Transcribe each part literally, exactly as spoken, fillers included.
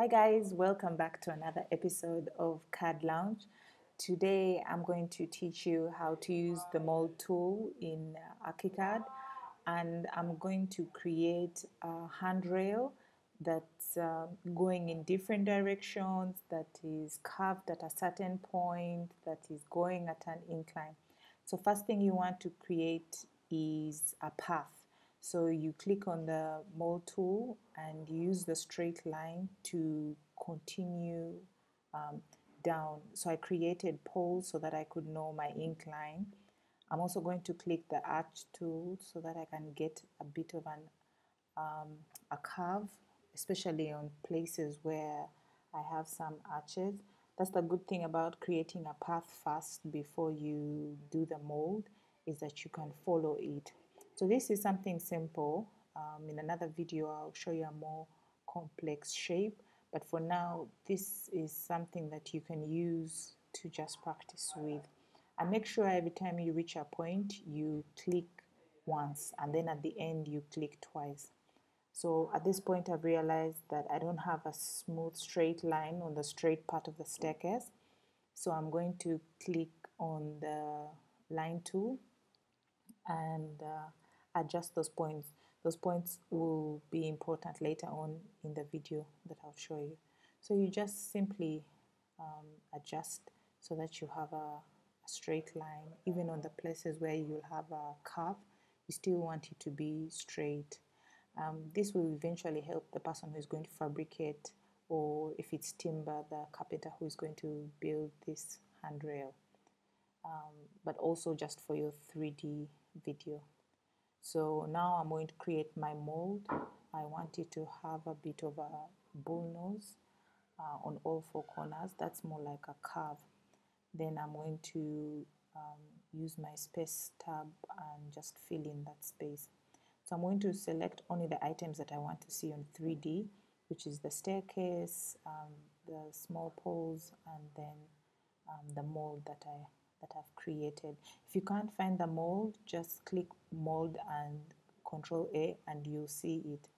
Hi guys, welcome back to another episode of C A D Lounge. Today I'm going to teach you how to use the mold tool in Archicad, and I'm going to create a handrail that's uh, going in different directions, that is curved at a certain point, that is going at an incline. So first thing you want to create is a path. So you click on the mold tool and use the straight line to continue um, down. So I created poles so that I could know my incline. I'm also going to click the arch tool so that I can get a bit of an um, a curve, especially on places where I have some arches. That's the good thing about creating a path first before you do the mold, is that you can follow it. So this is something simple. Um, in another video I'll show you a more complex shape, but for now this is something that you can use to just practice with. And make sure every time you reach a point you click once, and then at the end you click twice. So at this point I've realized that I don't have a smooth straight line on the straight part of the staircase, so I'm going to click on the line tool and uh, adjust those points. Those points will be important later on in the video that I'll show you. So you just simply um, adjust so that you have a, a straight line. Even on the places where you'll have a curve, you still want it to be straight. Um, this will eventually help the person who's going to fabricate, or if it's timber, the carpenter who's going to build this handrail, um, but also just for your three D video. So now I'm going to create my mold. I want it to have a bit of a bull nose uh, on all four corners. That's more like a curve. Then I'm going to um, use my space tab and just fill in that space. So I'm going to select only the items that I want to see on three D, which is the staircase, um, the small poles, and then um, the mold that I that I've created. If you can't find the mold, just click mold and control A and you'll see it.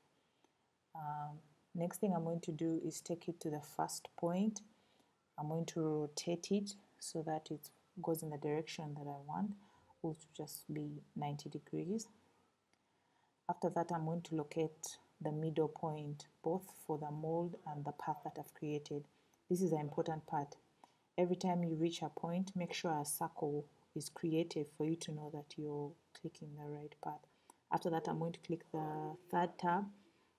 Um, next thing I'm going to do is take it to the first point. I'm going to rotate it so that it goes in the direction that I want, which will just be ninety degrees. After that, I'm going to locate the middle point, both for the mold and the path that I've created. This is the important part. Every time you reach a point, make sure a circle is created for you to know that you're clicking the right path. After that, I'm going to click the third tab,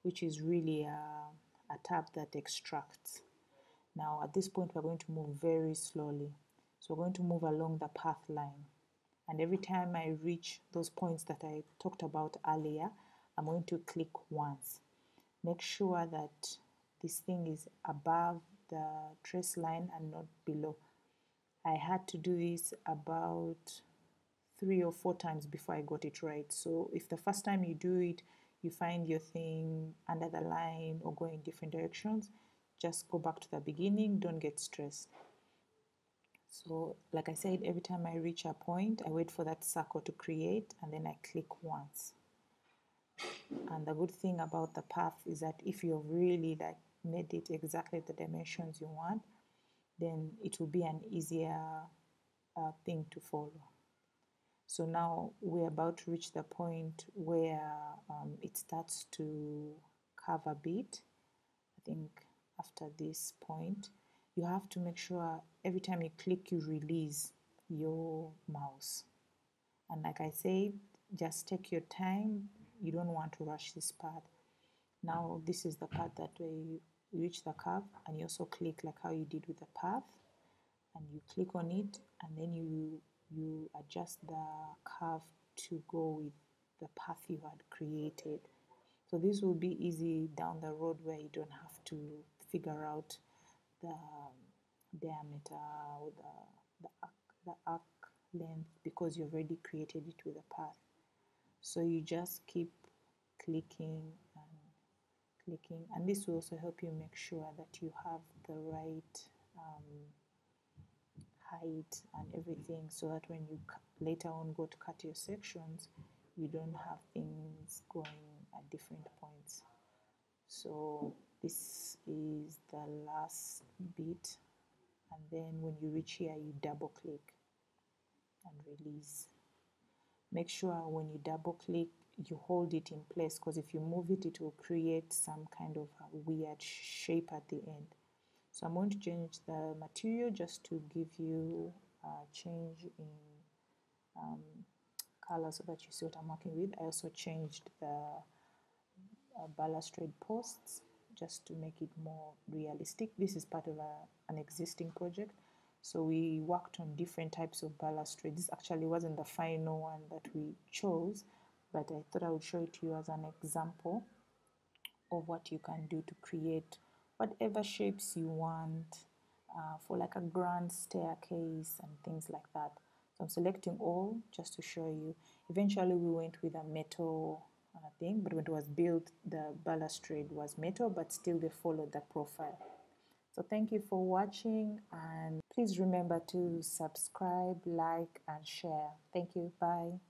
which is really a, a tab that extracts. Now, at this point, we're going to move very slowly. So we're going to move along the path line. And every time I reach those points that I talked about earlier, I'm going to click once. Make sure that this thing is above the trace line and not below. I had to do this about three or four times before I got it right. So if the first time you do it, you find your thing under the line or going in different directions, just go back to the beginning, don't get stressed. So like I said, every time I reach a point, I wait for that circle to create and then I click once. And the good thing about the path is that if you're really like made it exactly the dimensions you want, then it will be an easier uh, thing to follow. So now we're about to reach the point where um, it starts to curve a bit. I think after this point you have to make sure every time you click you release your mouse, and like I said, just take your time. You don't want to rush this part. Now this is the part that we reach the curve, and you also click like how you did with the path, and you click on it, and then you you adjust the curve to go with the path you had created. So this will be easy down the road where you don't have to figure out the diameter or the, the, arc, the arc length, because you've already created it with a path. So you just keep clicking and clicking, and this will also help you make sure that you have the right um, height and everything, so that when you later on go to cut your sections, you don't have things going at different points. So this is the last bit, and then when you reach here you double click and release. Make sure when you double click you hold it in place, because if you move it, it will create some kind of a weird shape at the end. So I'm going to change the material just to give you a change in um, color so that you see what I'm working with. I also changed the uh, balustrade posts just to make it more realistic. This is part of a, an existing project, so we worked on different types of balustrade. This actually wasn't the final one that we chose, but I thought I would show it to you as an example of what you can do to create whatever shapes you want uh, for like a grand staircase and things like that. So I'm selecting all just to show you. Eventually we went with a metal uh, thing, but when it was built the balustrade was metal, but still they followed the profile. So thank you for watching, and please remember to subscribe, like and share. Thank you, bye.